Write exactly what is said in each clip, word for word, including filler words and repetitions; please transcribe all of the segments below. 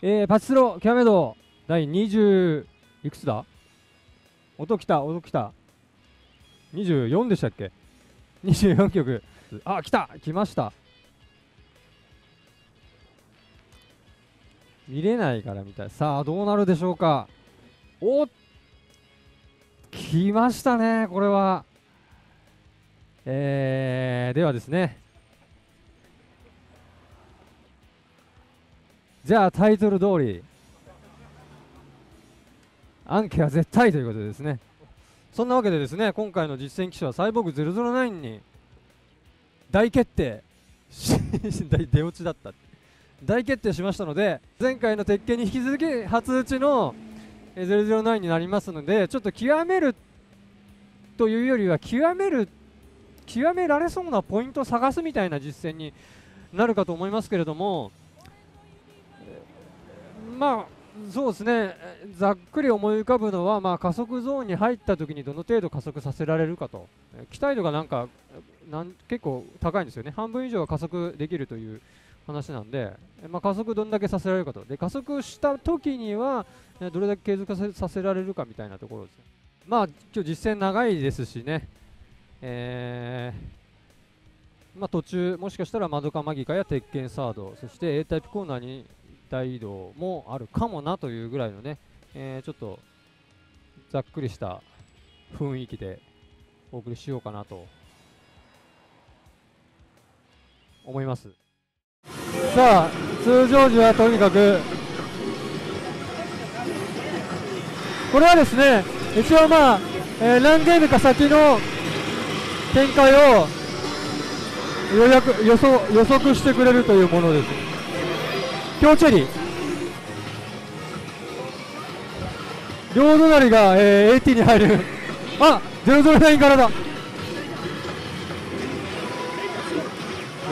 えー、パチスロキャメドだいにじゅういくつだ、音きた音きたにじゅうよんでしたっけ、にじゅうよんきょく、あ来た来ました、見れないからみたい。さあどうなるでしょうか。おっ来ましたねこれは。えー、ではですね、じゃあタイトル通りアンケは絶対ということでですね、そんなわけでですね、今回の実践機種はサイボーグゼロゼロナインに大決定出落ちだった大決定しましたので、前回の鉄拳に引き続き初打ちのゼロゼロナインになりますので、ちょっと極めるというよりは極める極められそうなポイントを探すみたいな実践になるかと思いますけれども、まあそうですね、ざっくり思い浮かぶのは、まあ、加速ゾーンに入ったときにどの程度加速させられるかと、期待度がなんかなん結構高いんですよね、半分以上は加速できるという話なんで、まあ、加速どんだけさせられるかと、で加速したときにはどれだけ継続させられるかみたいなところですね。まあ今日実践長いですしね、えーまあ、途中、もしかしたらマドカマギカや鉄拳サード、そして A タイプコーナーに大移動もあるかもなというぐらいのね、えー、ちょっとざっくりした雰囲気でお送りしようかなと思います。さあ通常時はとにかくこれはですね、一応まあ、えー、何ゲームか先の展開を予約予測、予測してくれるというものです。強チェリー両隣が、えー、エーティー に入るあゼロゼロナインからだ、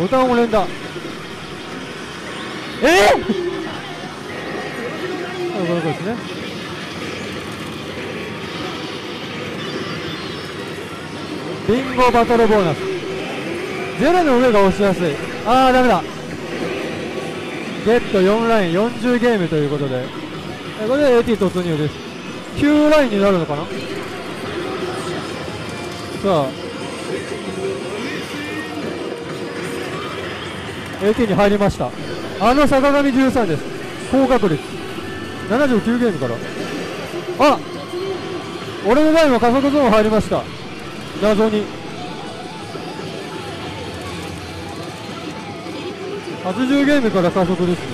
ボタンを連打、えっ、ー、この子ですね。ビンゴバトルボーナスゼロの上が押しやすい、ああダメだ、ゲットよんラインよんじゅうゲームということで、これで エーティー 突入です。きゅうラインになるのかな。さあ エーティー に入りました。あの坂上じゅうさんです。高確率ななじゅうきゅうゲームから、あ俺のラインは加速ゾーン入りました。謎にはちじゅうゲームから加速ですね。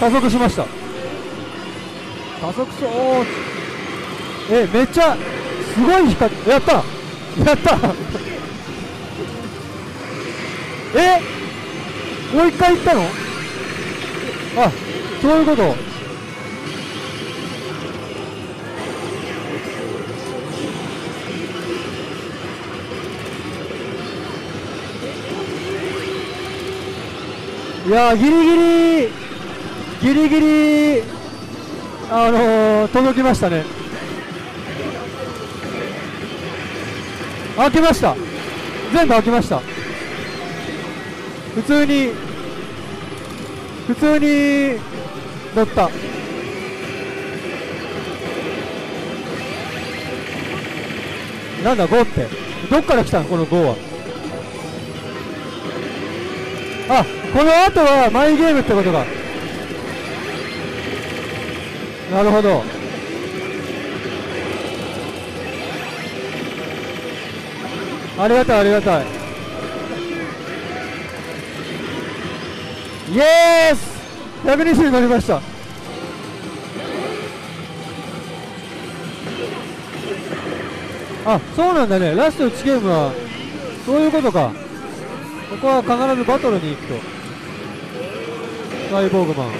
加速しました。加速そう、えめっちゃすごい光、やったやったえもう一回行ったの、あそういうこと、いやーギリギリギリギリあのー、届きましたね。開けました、全部開けました。普通に普通に乗った、なんだごってどっから来たのこのごは、あこの後はマイゲームってことか、なるほど、ありがたいありがたい、イエースひゃくにじゅうに乗りました。あそうなんだね、ラストいちゲームはそういうことか、ここは必ずバトルに行くと。サイボーグマン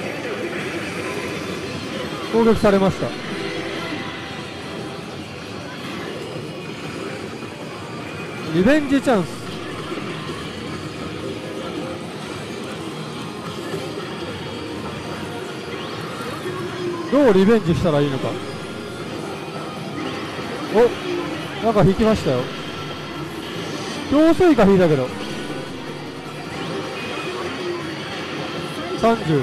攻撃されました。リベンジチャンス、どうリベンジしたらいいのか、おなんか引きましたよ、強制か引いたけどさんじゅう。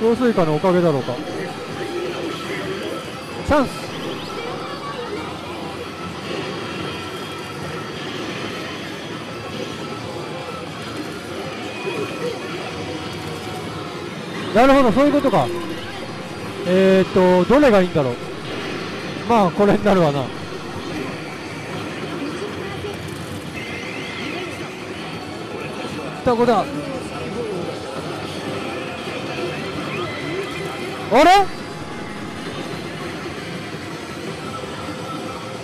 氷水化のおかげだろうか。チャンス。なるほど、そういうことか。えっと、どれがいいんだろう。まあこれになるわな。双子だ。あれ ?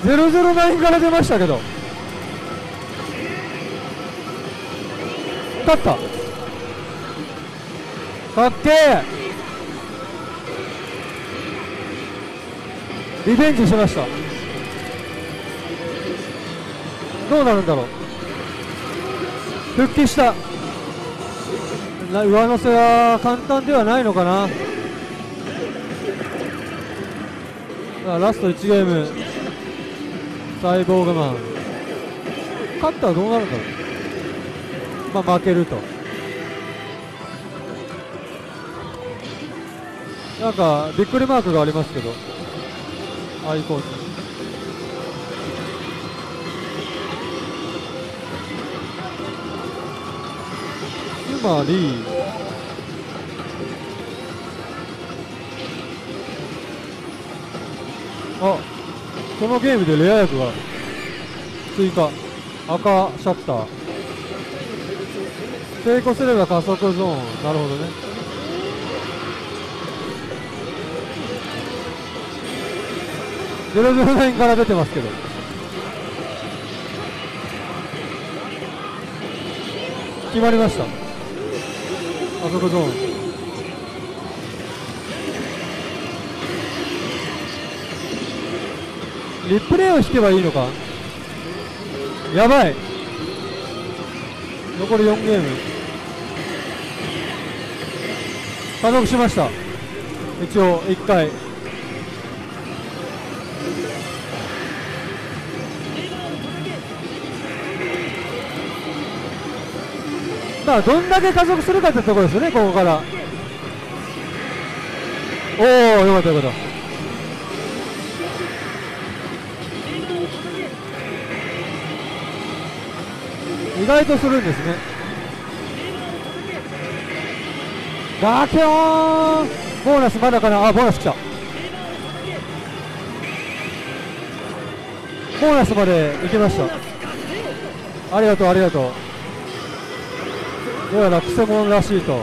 ゼロゼロナイン から出ましたけど、勝った。かっけー、リベンジしました。どうなるんだろう。復帰した。上乗せは簡単ではないのかな。あ、ラストいちゲームサイボーグマン勝ったらどうなるんだろう。まあ負けると。なんかびっくりマークがありますけど、アイコンに。つまりあ、このゲームでレア役が追加。赤シャッター成功すれば加速ゾーン。なるほどね。ゼロゼロナインから出てますけど、決まりました。あそこゾーン。リプレイを引けばいいのか。やばい、残りよんゲーム。加速しました。一応いっかいだ。どんだけ加速するかってところですよね、ここから。おお、よかったよかった。意外とするんですね。ガキョーン。ボーナスまだかな。あ、ボーナス来た。ボーナスまで行きました。ありがとうありがとう。どうやらくせ者らしいと。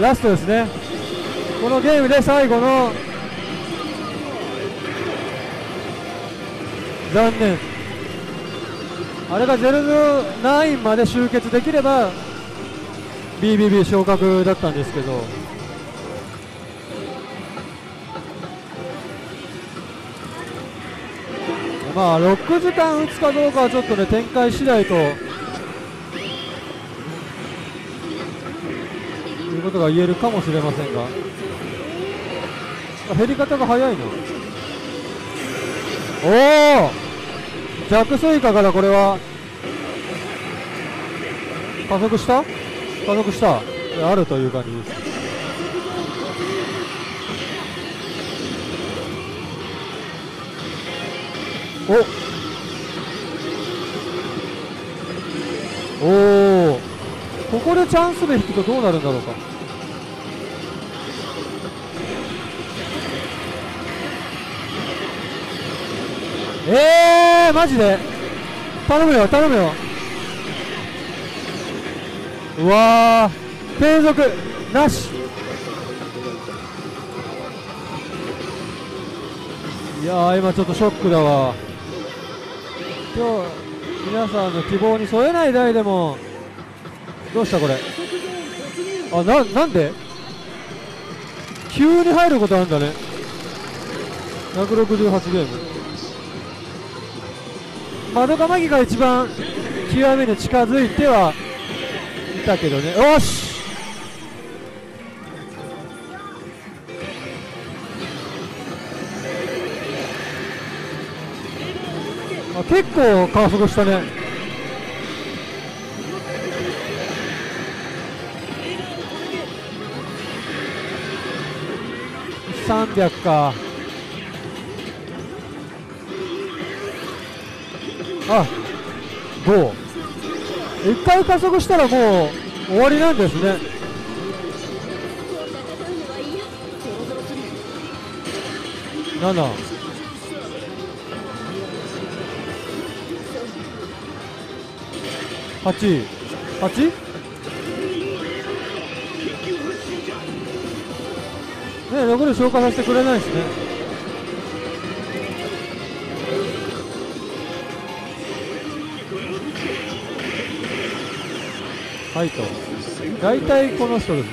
ラストですね、このゲームで最後の。残念。あれがゼロゼロナインまで集結できれば ビービービー 昇格だったんですけど、まあろくじかん打つかどうかはちょっとね、展開次第ということが言えるかもしれませんが、減り方が早いな。おお、弱スイカからこれは加速した。加速したあるという感じです。おおー、ここでチャンスで引くとどうなるんだろうか。えー、マジで頼むよ頼むよ。うわー、継続なし。いやー、今ちょっとショックだわ。今日皆さんの希望に添えない台でも。どうしたこれ。あ、な、なんで急に入ることあるんだね。ひゃくろくじゅうはちゲーム。マドカマギが一番極めに近づいてはいたけどね。よし、結構加速したね。さんびゃくか。あ、ご。一回加速したらもう終わりなんですね。なな。はち、はち? ね、残り消化させてくれないですね。はいと、大体この人ですね。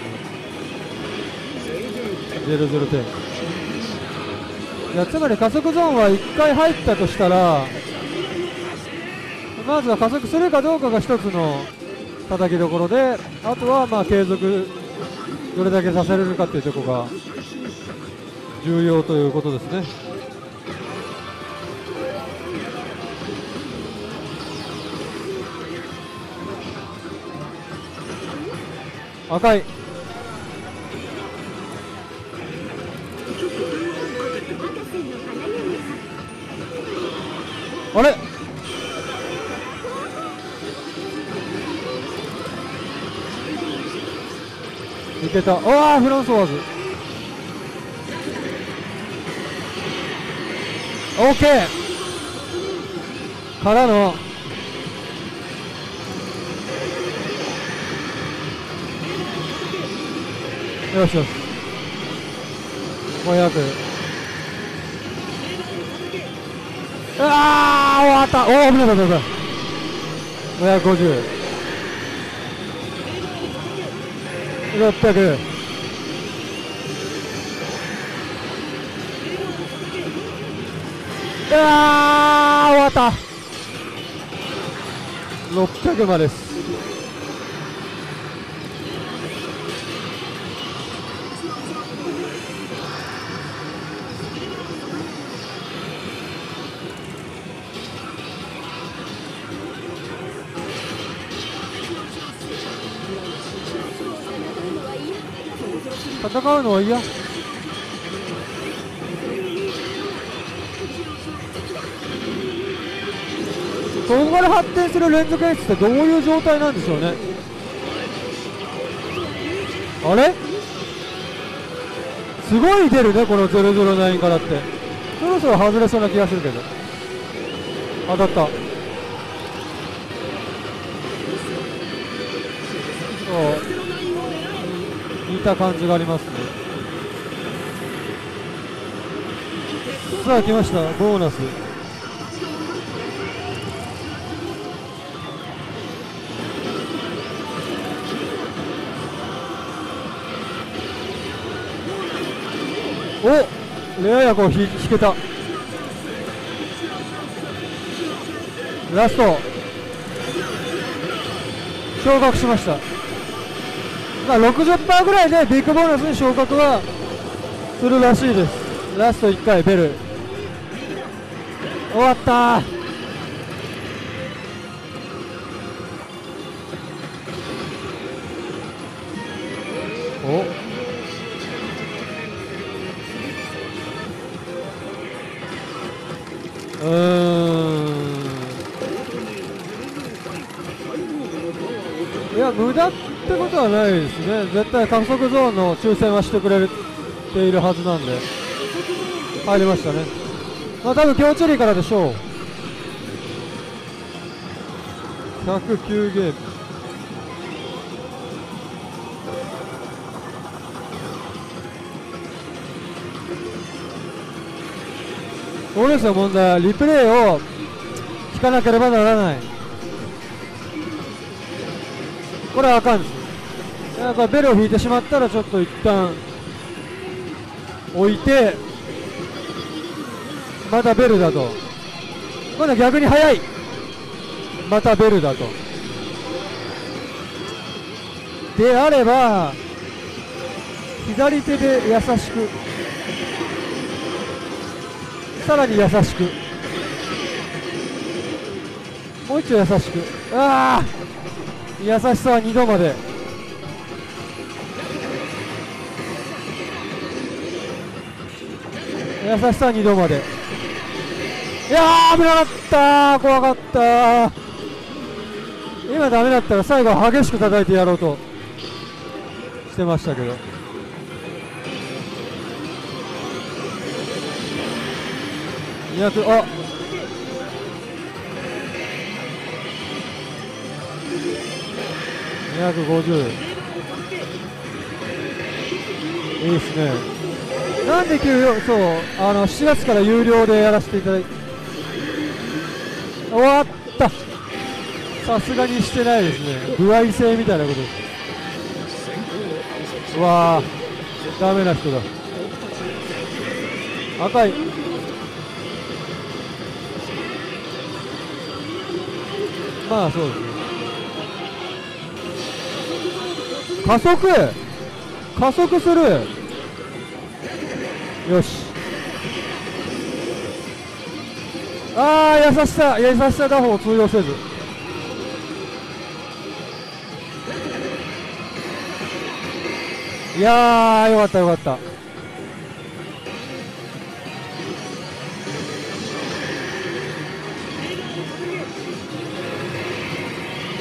ゼロゼロ点。いや、つまり加速ゾーンはいっかい入ったとしたら、まずは加速するかどうかが一つの叩きどころで、あとはまあ継続どれだけさせれるかというところが重要ということですね。赤いあれいけた。ああ、フランソワーズ。オーケーからのよしよしごひゃく。ああ終わった。おお危なかった危なかった。ごひゃくごじゅうろっぴゃく。あー終わった。ろっぴゃくまでです。戦うのは嫌。ここから発展する連続演出ってどういう状態なんでしょうね。あれすごい出るね、このゼロゼロナインからって。そろそろ外れそうな気がするけど。当たった。ああ似た感じがありますね。さあ来ましたボーナス。おレア役を引けた。ラスト昇格しました。まあ ろくじゅっパーセント ぐらいでビッグボーナスに昇格はするらしいです。ラストいっかいベル終わった。おうーん、いや無駄ってことはないですね。絶対加速ゾーンの抽選はしてくれているはずなんで。入りましたね。まあ多分強チェリーからでしょう。ひゃくきゅうゲーム。これですよ問題は。リプレイを引かなければならない。これはあかんです。やっぱベルを引いてしまったらちょっと一旦置いて、またベルだと。まだ逆に速い。またベルだと。であれば左手で優しく、さらに優しく、う一度優しく、ああ優しさはにどまで。優しさはにどまで。いやー危なかったー、怖かったー。今ダメだったら最後は激しく叩いてやろうとしてましたけど、にひゃく、あっにひゃくごじゅう、いいですね。なんで給料、そう、あのしちがつから有料でやらせていただいて、終わった、さすがにしてないですね、歩合制みたいなことです。うわーダメな人だ。赤い、まあそうですね。加速加速する、よし。ああ優しさ、優しさ打法を通用せず、いやーよかったよかった。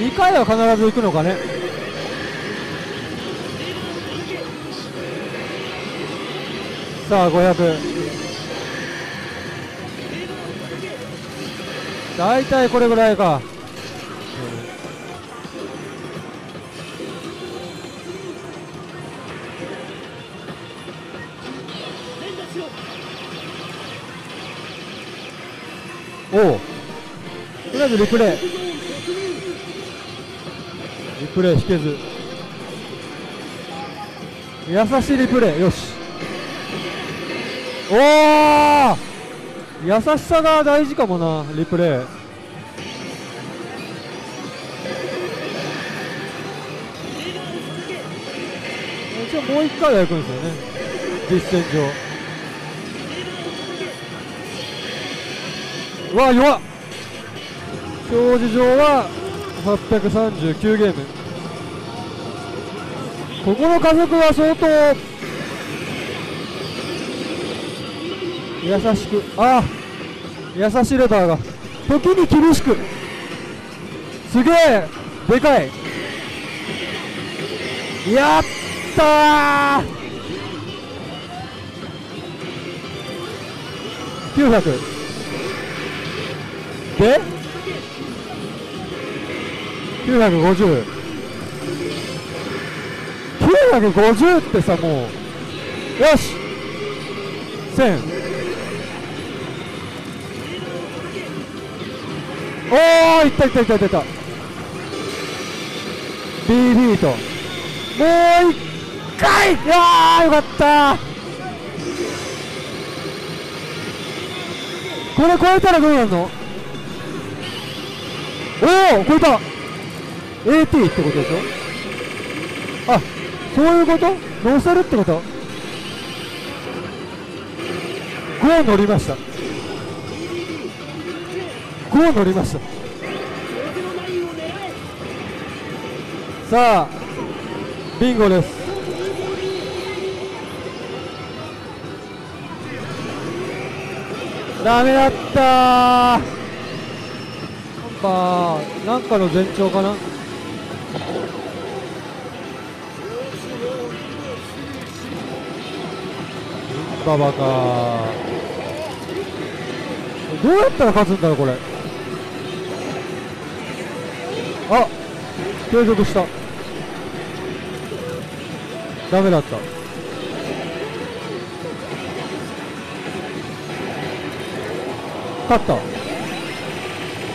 にかいは必ず行くのかね。さあごひゃく、大体これぐらいか、うん、おお、とりあえずリプレイリプレイ引けず、優しいリプレイ、よし。おー、優しさが大事かもな、リプレイ。一応もう一回は行くんですよね、実戦上。うわ弱っ、表示上ははっぴゃくさんじゅうきゅうゲーム。ここの加速は相当優しく、ああ優しいレバーが時に厳しく、すげえでかい、やったー、きゅうひゃくできゅうひゃくごじゅう、 きゅうひゃくごじゅうってさ、もうよしせん、おーいったいったいったいった ビービー ともういっかい、いやーよかった、これ超えたらどうなるの。おお超えた、 エーティー ってことでしょ。あ、そういうこと、乗せるってこと。ご乗りました、ご乗りました。さあビンゴです。ダメだったー、なんかなんかの前兆かな。ババか、どうやったら勝つんだろうこれ。あ、継続した、ダメだった。勝った、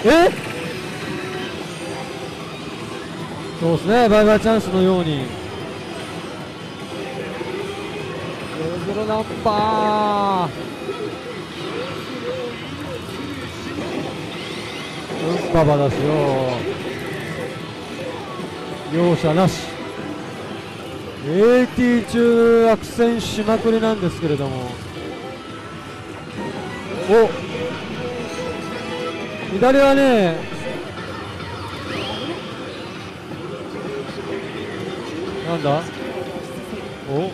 えそうですね、バイバイチャンスのようにゼロゼロナンバー、うん、ババですよ、容赦なし。 エーティー 中悪戦しまくりなんですけれども、お左はねなんだお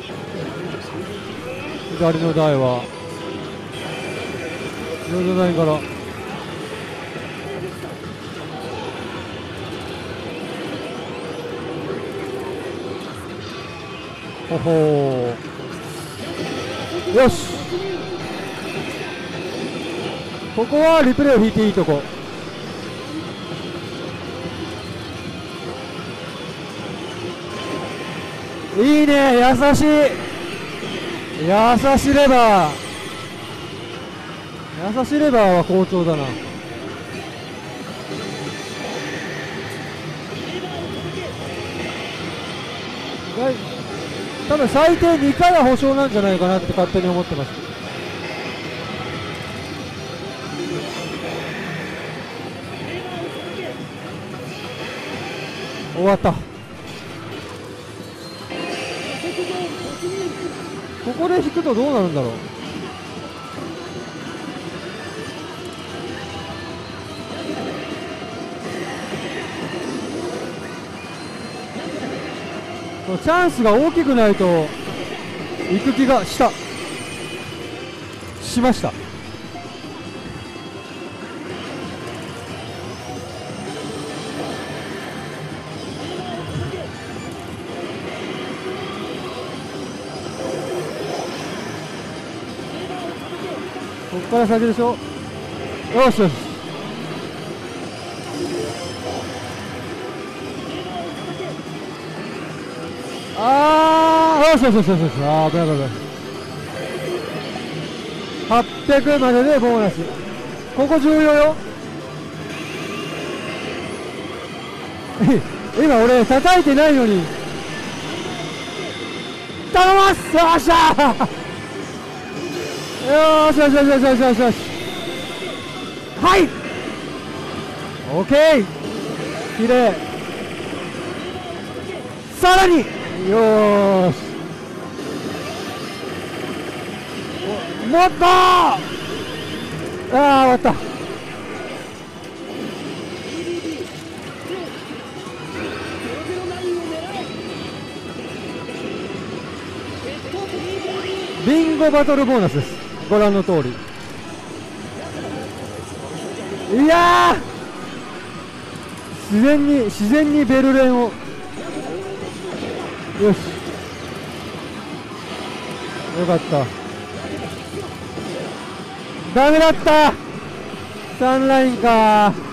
左の台は左の台からほほーよしここはリプレイを引いていいとこいいね優しい優しいレバー優しいレバーは好調だな多分最低にかいは保証なんじゃないかなって勝手に思ってます終わったここで引くとどうなるんだろうチャンスが大きくないと行く気がしたしましたここから先でしょよしよしああよしよしよしよしあー危ない危ないはっぴゃくまででボーナスここ重要よ今俺叩いてないのに頼ますよっしゃーよーしよしよしよしよしよしはい OK きれいさらによーしもっとーあー終わったビンゴバトルボーナスですご覧の通りいやー自然に自然にベルレンをよしよかったダメだったサンラインかー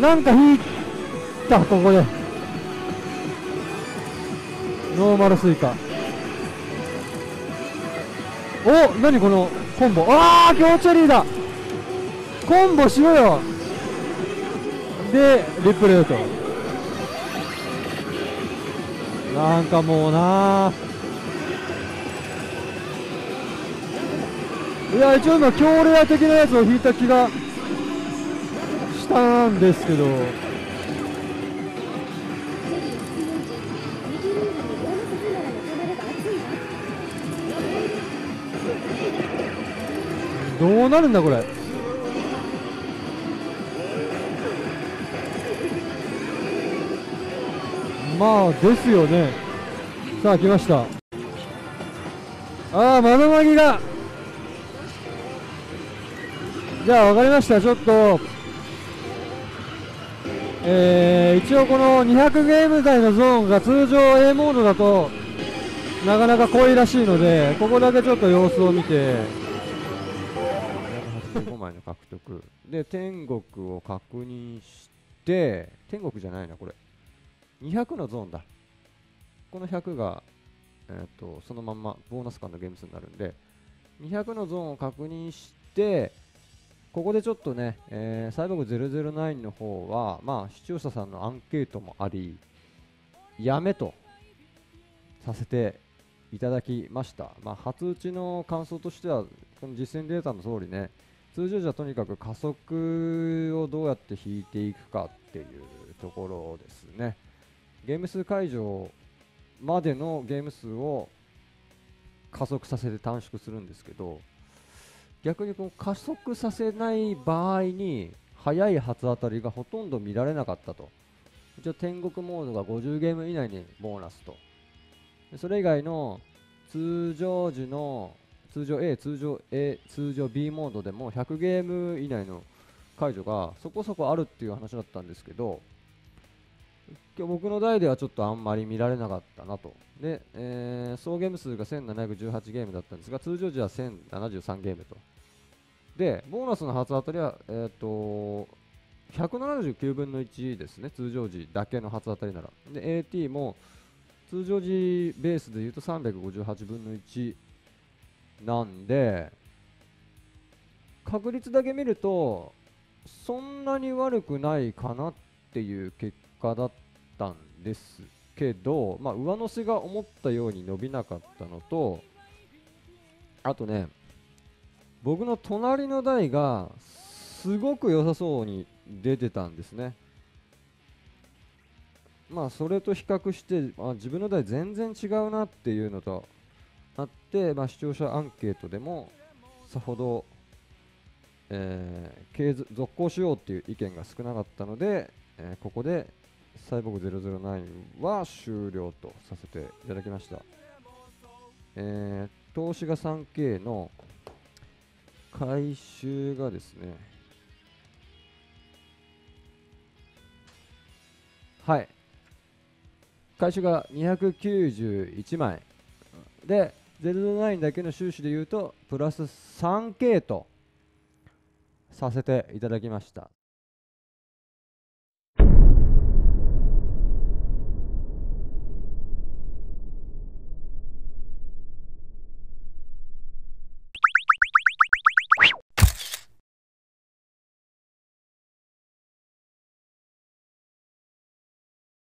なんか引いてここでノーマルスイカお何このコンボああ強チェリーだコンボしろよでリプレイとなんかもうないや一応今強レア的なやつを引いた気がしたんですけどどうなるんだこれまあですよねさあ来ましたああ窓マギがじゃあ分かりましたちょっとえー一応このにひゃくゲーム台のゾーンが通常 A モードだとなかなか濃いらしいのでここだけちょっと様子を見てごまいの獲得で天国を確認して天国じゃないなこれにひゃくのゾーンだこのひゃくが、えー、とそのまんまボーナス間のゲーム数になるんでにひゃくのゾーンを確認してここでちょっとね、えー、サイボーグゼロゼロナインの方はまあ視聴者さんのアンケートもありやめとさせていただきましたまあ初打ちの感想としてはこの実践データの通りね通常じゃとにかく加速をどうやって引いていくかっていうところですねゲーム数解除までのゲーム数を加速させて短縮するんですけど逆にこう加速させない場合に速い初当たりがほとんど見られなかったと。一応天国モードがごじゅうゲーム以内にボーナスと、それ以外の通常時の通常 A、通常 A、通常 B モードでもひゃくゲーム以内の解除がそこそこあるっていう話だったんですけど、今日僕の代ではちょっとあんまり見られなかったなと。で、えー、総ゲーム数がせんななひゃくじゅうはちゲームだったんですが、通常時はせんななじゅうさんゲームと。で、ボーナスの初当たりは、えーと、ひゃくななじゅうきゅうぶんのいちですね、通常時だけの初当たりなら。で、エーティー も通常時ベースでいうとさんびゃくごじゅうはちぶんのいちなんで、確率だけ見ると、そんなに悪くないかなっていう結果だったんですけど、まあ、上乗せが思ったように伸びなかったのと、あとね、僕の隣の台がすごく良さそうに出てたんですね。まあそれと比較して、まあ、自分の台全然違うなっていうのとあって、まあ、視聴者アンケートでもさほど、えー、継続続行しようっていう意見が少なかったので、えー、ここでサイボーグゼロゼロナインは終了とさせていただきました。えー、投資が スリーケー の回収がですね、はい、回収がにひゃくきゅうじゅういちまいで、ゼロゼロナインだけの収支でいうとプラス スリーケー とさせていただきました。